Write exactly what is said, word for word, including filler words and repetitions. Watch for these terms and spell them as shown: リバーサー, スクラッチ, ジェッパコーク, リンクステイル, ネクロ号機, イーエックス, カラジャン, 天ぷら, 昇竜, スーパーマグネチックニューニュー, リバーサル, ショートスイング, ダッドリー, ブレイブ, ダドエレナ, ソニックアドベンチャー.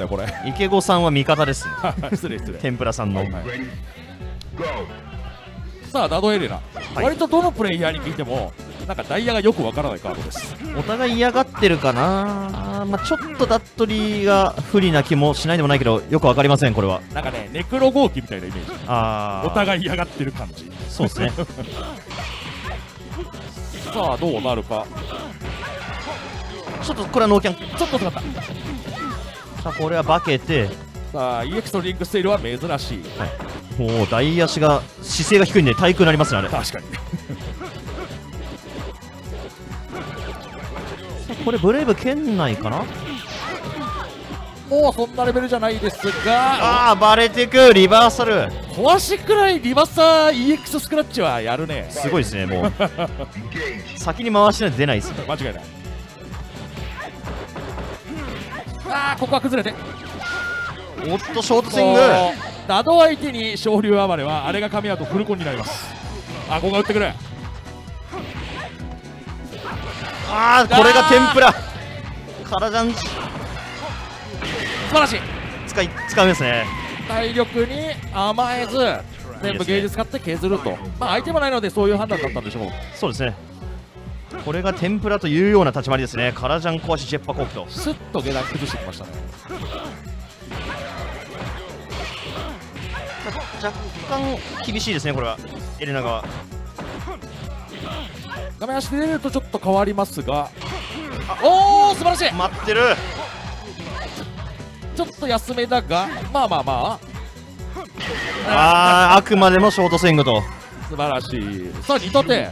ったよこれ。池子さんは味方ですね。失礼失礼。天ぷらさんの。はいはい、さあダドエレナ、はい、割とどのプレイヤーに聞いてもなんかダイヤがよくわからないカードです。お互い嫌がってるかな、あ、まあ、ちょっとダッドリーが不利な気もしないでもないけどよくわかりません。これはなんかねネクロ号機みたいなイメージ。あー、お互い嫌がってる感じ。そうですね。さあどうなるか。ちょっとこれはノーキャン、ちょっと使った。さあこれは化けて、さあ イーエックス のリンクステイルは珍しい、はい、もう大足が姿勢が低いんで対空になりますねあれ。確かに。これブレイブ圏内かな。もうそんなレベルじゃないですが、ああバレてくリバーサル。壊しくらいリバーサー イーエックス スクラッチはやるね。すごいですね。もう先に回しないと出ないですね。間違いない。ああここは崩れて、おっとショートスイングダド相手に昇竜暴れはあれが噛み合うとフルコンになります。あ、ここが打ってくる。ああこれが天ぷらからじゃん。素晴らしい使い使いですね。体力に甘えず全部ゲージ使って削ると、いい、ね、まあ相手もないのでそういう判断だったんでしょう。そうですね。これが天ぷらというような立ち回りですね。カラジャン壊しジェッパコークとスッと下段崩してきましたね。若干厳しいですねこれは。エレナ側画面足で出るとちょっと変わりますが、おお素晴らしい。待ってる。ちょっと安めだがまあまあまあ、あああくまでもショートスイングと素晴らしい。さあにとてん。